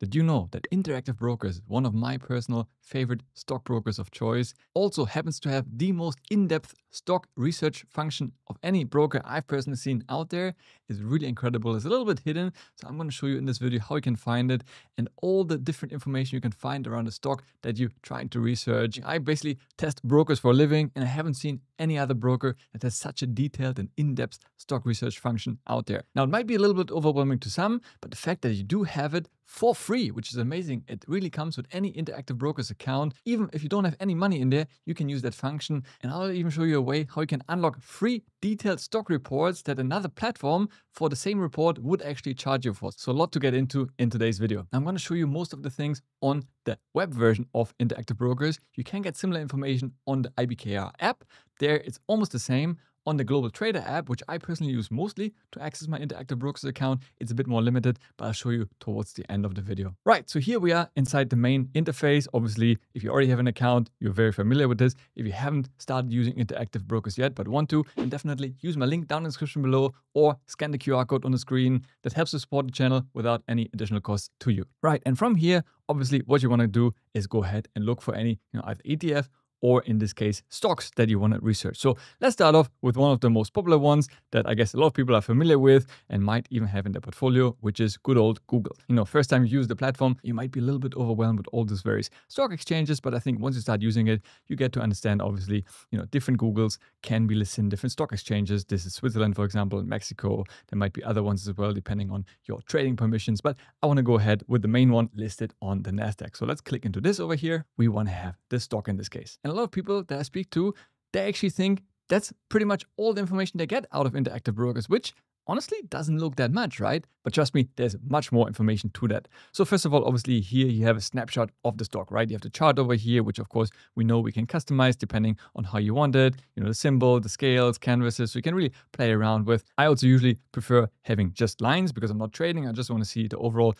Did you know that Interactive Brokers, one of my personal favorite stock brokers of choice, also happens to have the most in-depth stock research function of any broker I've personally seen out there? It's really incredible. It's a little bit hidden, so I'm going to show you in this video how you can find it and all the different information you can find around a stock that you're trying to research. I basically test brokers for a living, and I haven't seen any other broker that has such a detailed and in-depth stock research function out there. Now, it might be a little bit overwhelming to some, but the fact that you do have it for free, which is amazing. It really comes with any Interactive Brokers account. Even if you don't have any money in there, you can use that function. And I'll even show you a way how you can unlock free detailed stock reports that another platform for the same report would actually charge you for. So a lot to get into in today's video. I'm going to show you most of the things on the web version of Interactive Brokers. You can get similar information on the IBKR app. There, it's almost the same. On the Global Trader app, which I personally use mostly to access my Interactive Brokers account, it's a bit more limited, but I'll show you towards the end of the video. Right, so here we are inside the main interface. Obviously, if you already have an account, you're very familiar with this. If you haven't started using Interactive Brokers yet, but want to, then definitely use my link down in the description below or scan the QR code on the screen. That helps to support the channel without any additional cost to you. Right, and from here, obviously, what you want to do is go ahead and look for any, either ETF or in this case, stocks that you want to research. So let's start off with one of the most popular ones that I guess a lot of people are familiar with and might even have in their portfolio, which is good old Google. First time you use the platform, you might be a little bit overwhelmed with all these various stock exchanges, but I think once you start using it, you get to understand, obviously, different Googles can be listed in different stock exchanges. This is Switzerland, for example, and Mexico. There might be other ones as well, depending on your trading permissions, but I want to go ahead with the main one listed on the NASDAQ. So let's click into this over here. We want to have the stock in this case. And a lot of people that I speak to, they actually think that's pretty much all the information they get out of Interactive Brokers, which honestly doesn't look that much, right? But trust me, there's much more information to that. So first of all, obviously here you have a snapshot of the stock, right? You have the chart over here, which of course we know we can customize depending on how you want it, the symbol, the scales, canvases, so you can really play around with. I also usually prefer having just lines because I'm not trading. I just want to see the overall,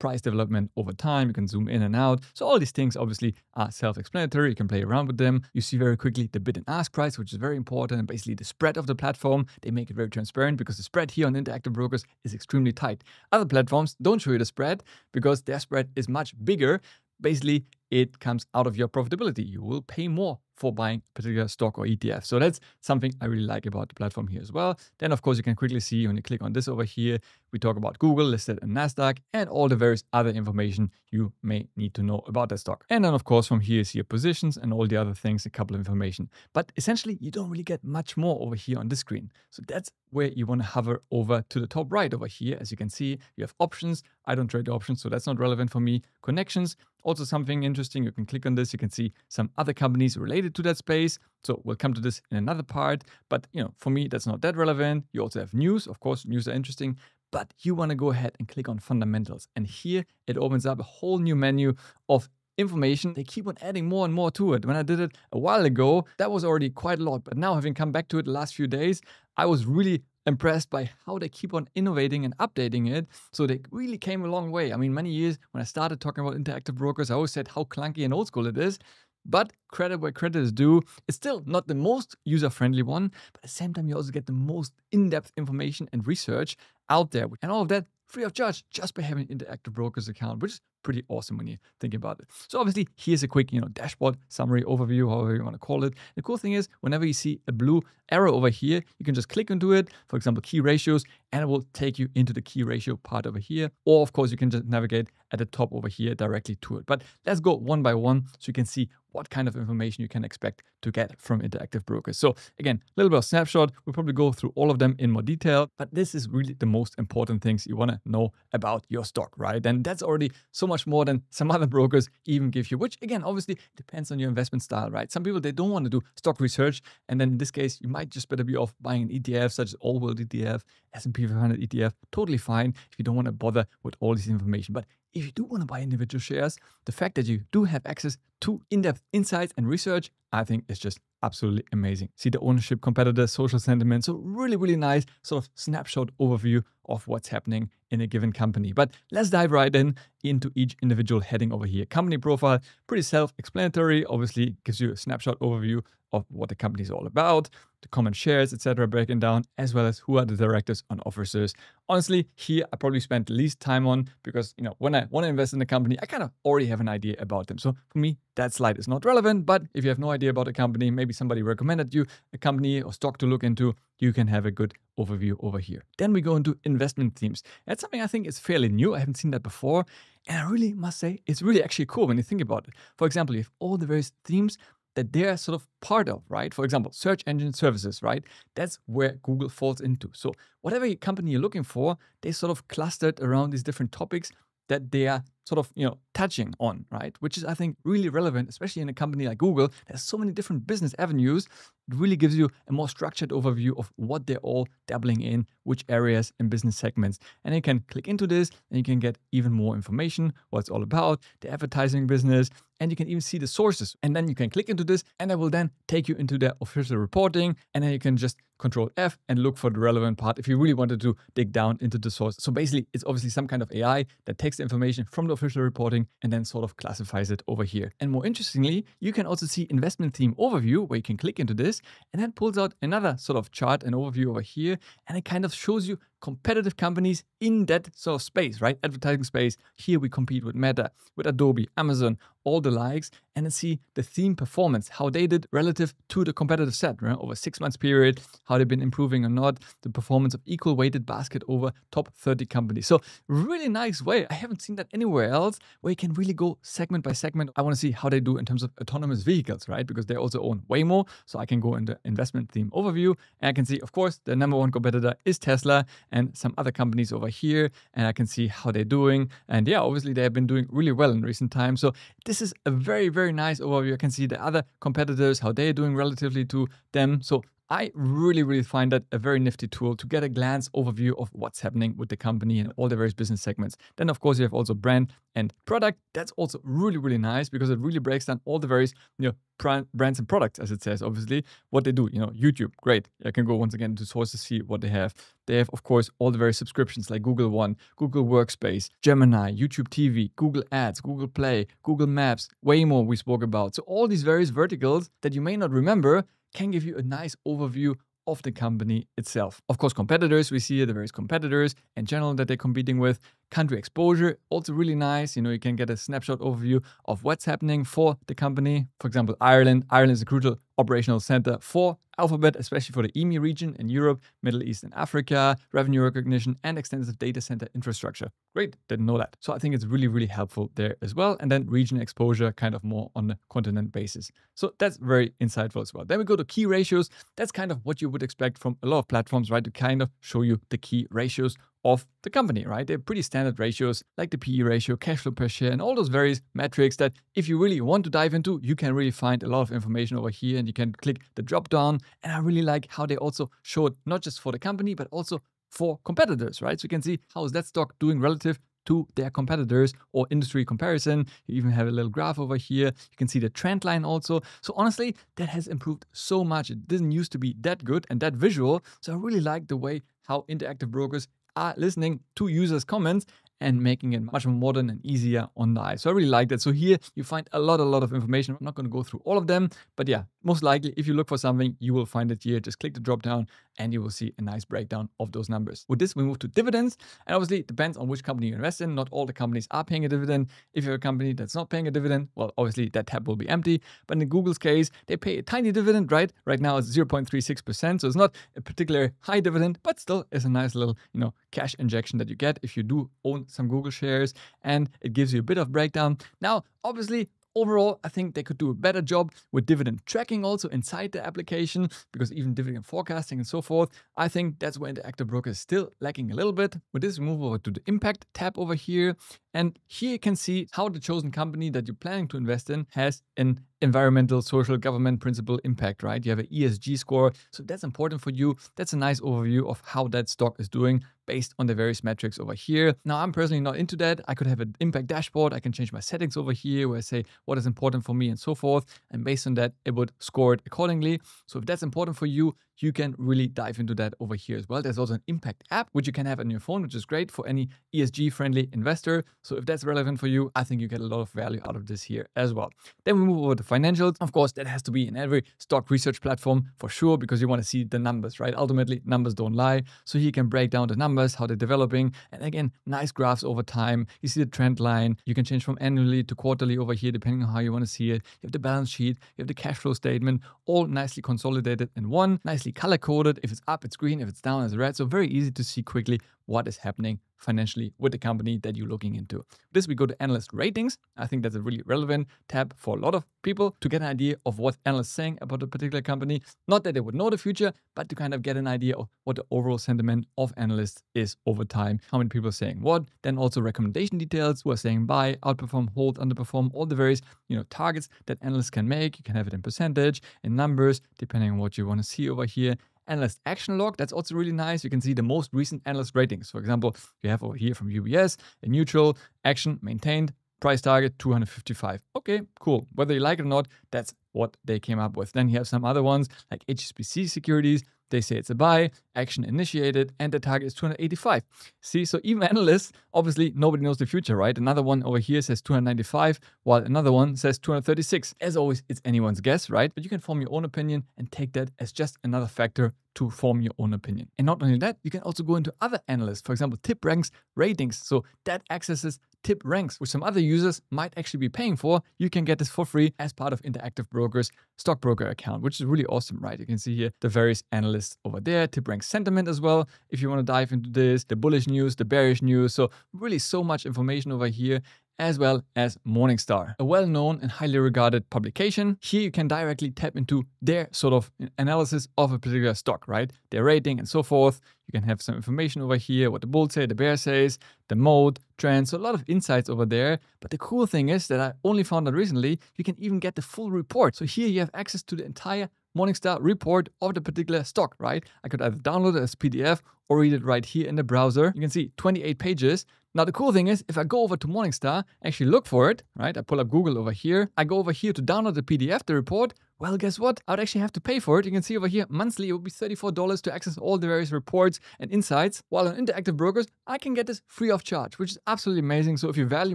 price development over time. You can zoom in and out. So all these things obviously are self-explanatory. You can play around with them. You see very quickly the bid and ask price, which is very important, and basically the spread of the platform. They make it very transparent because the spread here on Interactive Brokers is extremely tight. Other platforms don't show you the spread because their spread is much bigger. Basically, it comes out of your profitability. You will pay more for buying a particular stock or ETF. So that's something I really like about the platform here as well. Then, of course, you can quickly see when you click on this over here, we talk about Google listed and NASDAQ and all the various other information you may need to know about that stock. And then, of course, from here, you see your positions and all the other things, a couple of information. But essentially, you don't really get much more over here on this screen. So that's where you want to hover over to the top right over here. As you can see, you have options. I don't trade options, so that's not relevant for me. Connections, also something interesting. You can click on this. You can see some other companies related to that space. So we'll come to this in another part, but for me, that's not that relevant. You also have news. Of course, news are interesting, but you want to go ahead and click on fundamentals. And here it opens up a whole new menu of information. They keep on adding more and more to it. When I did it a while ago, that was already quite a lot, but now having come back to it the last few days, I was really impressed by how they keep on innovating and updating it. So they really came a long way. I mean, many years when I started talking about Interactive Brokers, I always said how clunky and old school it is. But credit where credit is due, it's still not the most user-friendly one, but at the same time, you also get the most in-depth information and research out there. And all of that free of charge just by having an Interactive Brokers account, which is pretty awesome when you think about it. So obviously, here's a quick, dashboard, summary, overview, however you want to call it. The cool thing is, whenever you see a blue arrow over here, you can just click into it, for example, key ratios, and it will take you into the key ratio part over here. Or of course, you can just navigate at the top over here directly to it. But let's go one by one so you can see what kind of information you can expect to get from Interactive Brokers. So again, a little bit of snapshot. We'll probably go through all of them in more detail, but this is really the most important things you want to know about your stock, right? And that's already so much more than some other brokers even give you, which again, obviously depends on your investment style, right? Some people, they don't want to do stock research. And then in this case, you might just better be off buying an ETF such as All World ETF, S&P 500 ETF, totally fine if you don't want to bother with all this information. But if you do want to buy individual shares, the fact that you do have access to in-depth insights and research, I think is just absolutely amazing. See the ownership, competitors, social sentiment. So really, really nice sort of snapshot overview of what's happening in a given company. But let's dive right in into each individual heading over here. Company profile, pretty self-explanatory. Obviously, gives you a snapshot overview of what the company is all about. the common shares, etc., breaking down, as well as who are the directors and officers. Honestly, here I probably spent the least time on because, you know, when I want to invest in the company, I kind of already have an idea about them. So for me, that slide is not relevant. But if you have no idea about a company, maybe somebody recommended you a company or stock to look into, you can have a good overview over here. Then we go into investment themes. That's something I think is fairly new. I haven't seen that before. And I really must say, it's really actually cool when you think about it. For example, you have all the various themes that they're sort of part of, right? For example, search engine services, right? That's where Google falls into. So whatever company you're looking for, they sort of clustered around these different topics that they are sort of, you know, touching on, right? Which is, I think, really relevant, especially in a company like Google. There's so many different business avenues. It really gives you a more structured overview of what they're all dabbling in, which areas and business segments. And you can click into this and you can get even more information, what it's all about, the advertising business, and you can even see the sources. And then you can click into this and I will then take you into their official reporting. And then you can just Control F and look for the relevant part if you really wanted to dig down into the source. So basically, it's obviously some kind of AI that takes the information from the official reporting and then sort of classifies it over here. And more interestingly, you can also see investment theme overview where you can click into this and that pulls out another sort of chart and overview over here. And it kind of shows you competitive companies in that sort of space, right? Advertising space. Here we compete with Meta, with Adobe, Amazon, all the likes, and then see the theme performance, how they did relative to the competitive set, right? Over 6 months period, how they've been improving or not, the performance of equal weighted basket over top 30 companies. So really nice way. I haven't seen that anywhere else where you can really go segment by segment. I want to see how they do in terms of autonomous vehicles, right? Because they also own Waymo. So I can go in the investment theme overview and I can see, of course, the #1 competitor is Tesla and some other companies over here. And I can see how they're doing. And yeah, obviously they have been doing really well in recent times. So this is a very, very nice overview. I can see the other competitors, how they're doing relatively to them. So I really, really find that a very nifty tool to get a glance overview of what's happening with the company and all the various business segments. Then, of course, you have also brand and product. That's also really, really nice because it really breaks down all the various, you know, brands and products, as it says, obviously, what they do. You know, YouTube, great. I can go once again to sources, see what they have. They have, of course, all the various subscriptions like Google One, Google Workspace, Gemini, YouTube TV, Google Ads, Google Play, Google Maps, Waymo we spoke about. So all these various verticals that you may not remember can give you a nice overview of the company itself. Of course, competitors, we see here the various competitors in general that they're competing with. Country exposure, also really nice. You know, you can get a snapshot overview of what's happening for the company. For example, Ireland. Ireland is a crucial operational center for Alphabet, especially for the EMEA region in Europe, Middle East and Africa, revenue recognition and extensive data center infrastructure. Great, didn't know that. So I think it's really, really helpful there as well. And then region exposure, kind of more on a continent basis. So that's very insightful as well. Then we go to key ratios. That's kind of what you would expect from a lot of platforms, right? To kind of show you the key ratios of the company, right? They're pretty standard ratios like the PE ratio, cash flow per share, and all those various metrics that if you really want to dive into, you can really find a lot of information over here and you can click the drop down. And I really like how they also showed not just for the company, but also for competitors, right? So you can see how is that stock doing relative to their competitors or industry comparison. You even have a little graph over here. You can see the trend line also. So honestly, that has improved so much. It didn't used to be that good and that visual. So I really like the way how Interactive Brokers are listening to users' comments and making it much more modern and easier on the eye. So I really like that. So here you find a lot of information. I'm not going to go through all of them, but yeah, most likely if you look for something, you will find it here. Just click the drop down and you will see a nice breakdown of those numbers. With this, we move to dividends. And obviously it depends on which company you invest in. Not all the companies are paying a dividend. If you're a company that's not paying a dividend, well, obviously that tab will be empty. But in Google's case, they pay a tiny dividend, right? Right now it's 0.36%. So it's not a particular high dividend, but still it's a nice little, you know, cash injection that you get if you do own some Google shares, and it gives you a bit of breakdown. Now, obviously, overall, I think they could do a better job with dividend tracking also inside the application, because even dividend forecasting and so forth, I think that's where Interactive Brokers is still lacking a little bit. With this, we move over to the impact tab over here. And here you can see how the chosen company that you're planning to invest in has an environmental, social, government principle impact, right? You have an ESG score. So that's important for you. That's a nice overview of how that stock is doing based on the various metrics over here. Now, I'm personally not into that. I could have an impact dashboard. I can change my settings over here where I say what is important for me and so forth. And based on that, it would score it accordingly. So if that's important for you, you can really dive into that over here as well. There's also an impact app, which you can have on your phone, which is great for any ESG-friendly investor. So if that's relevant for you, I think you get a lot of value out of this here as well. Then we move over to financials. Of course, that has to be in every stock research platform for sure, because you want to see the numbers, right? Ultimately, numbers don't lie. So here you can break down the numbers, how they're developing. And again, nice graphs over time. You see the trend line. You can change from annually to quarterly over here, depending on how you want to see it. You have the balance sheet. You have the cash flow statement, all nicely consolidated in one, nicely color coded. If it's up, it's green. If it's down, it's red. So very easy to see quickly what is happening financially with the company that you're looking into. This, we go to analyst ratings. I think that's a really relevant tab for a lot of people to get an idea of what analysts saying about a particular company. Not that they would know the future, but to kind of get an idea of what the overall sentiment of analysts is over time. How many people are saying what? Then also recommendation details, who are saying buy, outperform, hold, underperform, all the various, targets that analysts can make. You can have it in percentage, in numbers, depending on what you want to see over here. Analyst action log, that's also really nice. You can see the most recent analyst ratings. For example, you have over here from UBS, a neutral, action maintained, price target 255. Okay, cool. Whether you like it or not, that's what they came up with. Then you have some other ones like HSBC Securities. They say it's a buy, action initiated, and the target is 285. See, so even analysts, obviously nobody knows the future, right? Another one over here says 295, while another one says 236. As always, it's anyone's guess, right? But you can form your own opinion and take that as just another factor to form your own opinion. And not only that, you can also go into other analysts, for example, TipRanks ratings. So that accesses TipRanks, which some other users might actually be paying for. You can get this for free as part of Interactive Brokers stockbroker account, which is really awesome, right? You can see here the various analysts over there, TipRanks sentiment as well, if you want to dive into this, the bullish news, the bearish news. So really so much information over here, as well as Morningstar, a well-known and highly regarded publication. Here you can directly tap into their sort of analysis of a particular stock, right? Their rating and so forth. You can have some information over here, what the bull say, the bear says, the mode, trends, so a lot of insights over there. But the cool thing is that I only found out recently, you can even get the full report. So here you have access to the entire Morningstar report of the particular stock, right? I could either download it as PDF or read it right here in the browser. You can see 28 pages. Now, the cool thing is, if I go over to Morningstar, actually look for it, right? I pull up Google over here. I go over here to download the PDF, the report. Well, guess what? I would actually have to pay for it. You can see over here, monthly, it would be $34 to access all the various reports and insights. While on Interactive Brokers, I can get this free of charge, which is absolutely amazing. So if you value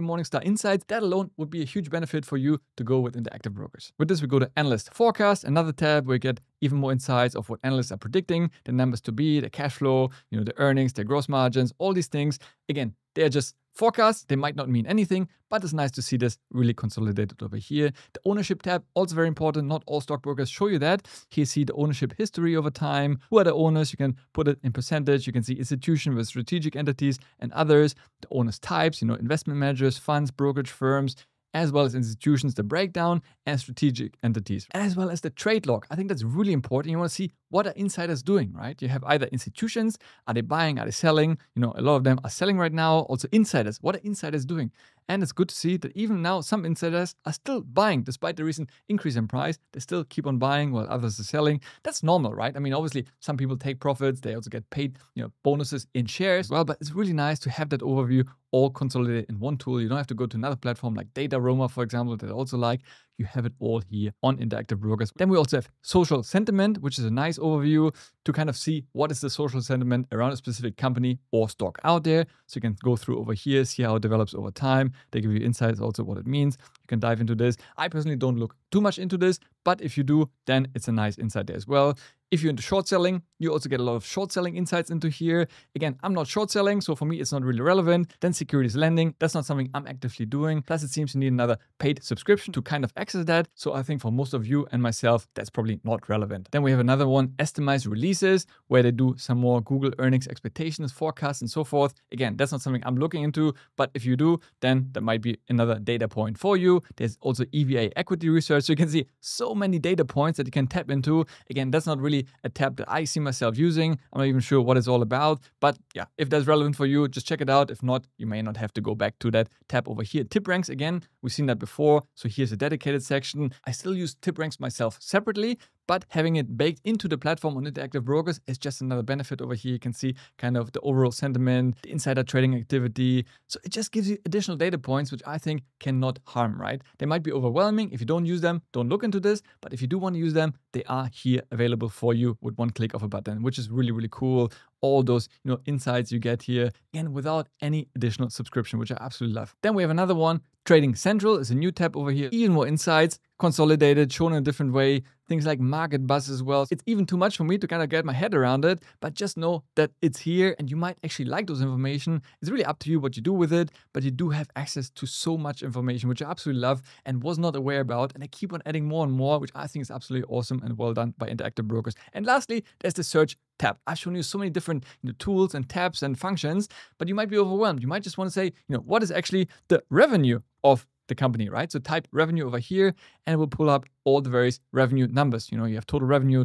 Morningstar Insights, that alone would be a huge benefit for you to go with Interactive Brokers. With this, we go to Analyst Forecast, another tab where you get even more insights of what analysts are predicting, the numbers to be, the cash flow, the earnings, the gross margins, all these things. Again, they're just forecasts. They might not mean anything, but it's nice to see this really consolidated over here. The ownership tab, also very important. Not all stockbrokers show you that. Here you see the ownership history over time. Who are the owners? You can put it in percentage. You can see institution with strategic entities and others. The owners types, investment managers, funds, brokerage firms, as well as institutions, the breakdown, and strategic entities, as well as the trade log. I think that's really important. You want to see what are insiders doing, right? You have either institutions, are they buying, are they selling? A lot of them are selling right now. Also insiders, what are insiders doing? And it's good to see that even now, some insiders are still buying, despite the recent increase in price. They still keep on buying while others are selling. That's normal, right? I mean, obviously, some people take profits. They also get paid, bonuses in shares as well. But it's really nice to have that overview all consolidated in one tool. You don't have to go to another platform like Dataroma, for example, that I also like. You have it all here on Interactive Brokers. Then we also have social sentiment, which is a nice overview to kind of see what is the social sentiment around a specific company or stock out there. So you can go through over here, see how it develops over time. They give you insights also what it means. You can dive into this. I personally don't look too much into this, but if you do, then it's a nice insight there as well. If you're into short selling, you also get a lot of short selling insights into here. Again, I'm not short selling, so for me, it's not really relevant. Then securities lending, that's not something I'm actively doing. Plus, it seems you need another paid subscription to kind of access that. So I think for most of you and myself, that's probably not relevant. Then we have another one, estimized releases, where they do some more Google earnings expectations, forecasts, and so forth. Again, that's not something I'm looking into, but if you do, then that might be another data point for you. There's also EVA equity research. So you can see so many data points that you can tap into. Again, that's not really a tab that I see myself using. I'm not even sure what it's all about, but yeah, if that's relevant for you, just check it out. If not, you may not have to go back to that tab over here. TipRanks, again, we've seen that before. So here's a dedicated section. I still use TipRanks myself separately, but having it baked into the platform on Interactive Brokers is just another benefit over here. You can see kind of the overall sentiment, the insider trading activity. So it just gives you additional data points, which I think cannot harm, right? They might be overwhelming. If you don't use them, don't look into this. But if you do want to use them, they are here available for you with one click of a button, which is really, really cool. all those insights you get here, and without any additional subscription, which I absolutely love. Then we have another one, Trading Central is a new tab over here. Even more insights, consolidated, shown in a different way, things like market buzz as well. It's even too much for me to kind of get my head around it, but just know that it's here and you might actually like those information. It's really up to you what you do with it, but you do have access to so much information, which I absolutely love and was not aware about. And I keep on adding more and more, which I think is absolutely awesome and well done by Interactive Brokers. And lastly, there's the search tab. I've shown you so many different tools and tabs and functions, but you might be overwhelmed. You might just want to say, what is actually the revenue of the company, right? So type revenue over here and it will pull up all the various revenue numbers. You have total revenue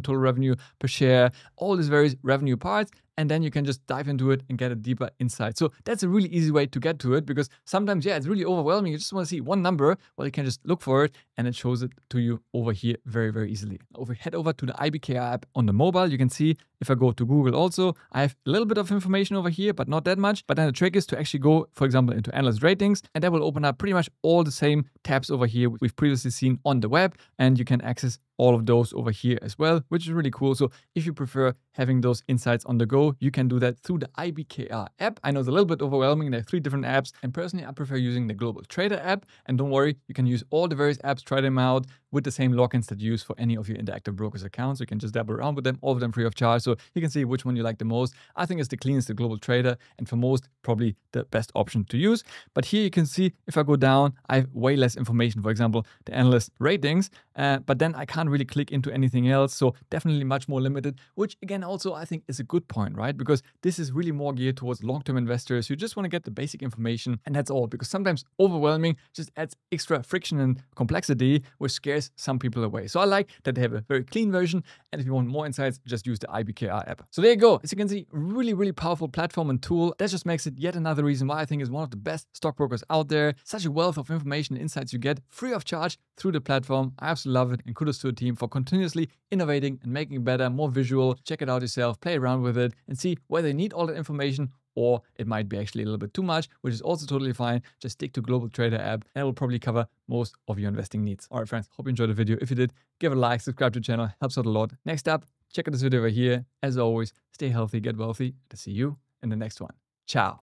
per share, all these various revenue parts, and then you can just dive into it and get a deeper insight. So that's a really easy way to get to it, because sometimes, yeah, it's really overwhelming. You just want to see one number. Well, you can just look for it and it shows it to you over here very, very easily. Head over to the IBKR app on the mobile. You can see if I go to Google also, I have a little bit of information over here, but not that much. But then the trick is to actually go, for example, into analyst ratings, and that will open up pretty much all the same tabs over here we've previously seen on the web, and you can access all of those over here as well, which is really cool. So if you prefer having those insights on the go, you can do that through the IBKR app. I know it's a little bit overwhelming. There are 3 different apps, and personally, I prefer using the Global Trader app. And don't worry, you can use all the various apps, try them out with the same logins that you use for any of your Interactive Brokers accounts. You can just dabble around with them, all of them free of charge. So you can see which one you like the most. I think it's the cleanest, the Global Trader, and for most, probably the best option to use. But here you can see, if I go down, I have way less information. For example, the analyst ratings, but then I can't really click into anything else. So definitely much more limited, which again, also I think is a good point, right? Because this is really more geared towards long-term investors who just want to get the basic information, and that's all, because sometimes overwhelming just adds extra friction and complexity, which scares some people away. So I like that they have a very clean version. And if you want more insights, just use the IBKR app. So there you go. As you can see, really, really powerful platform and tool. That just makes it yet another reason why I think it's one of the best stockbrokers out there. Such a wealth of information and insights you get free of charge through the platform. I absolutely love it, and kudos to the team for continuously innovating and making it better, more visual. Check it out yourself, play around with it, and see whether you need all that information or it might be actually a little bit too much, which is also totally fine. Just stick to Global Trader app and it will probably cover most of your investing needs. All right, friends, hope you enjoyed the video. If you did, give it a like, subscribe to the channel, helps out a lot. Next up, check out this video over here. As always, stay healthy, get wealthy. I'll see you in the next one. Ciao.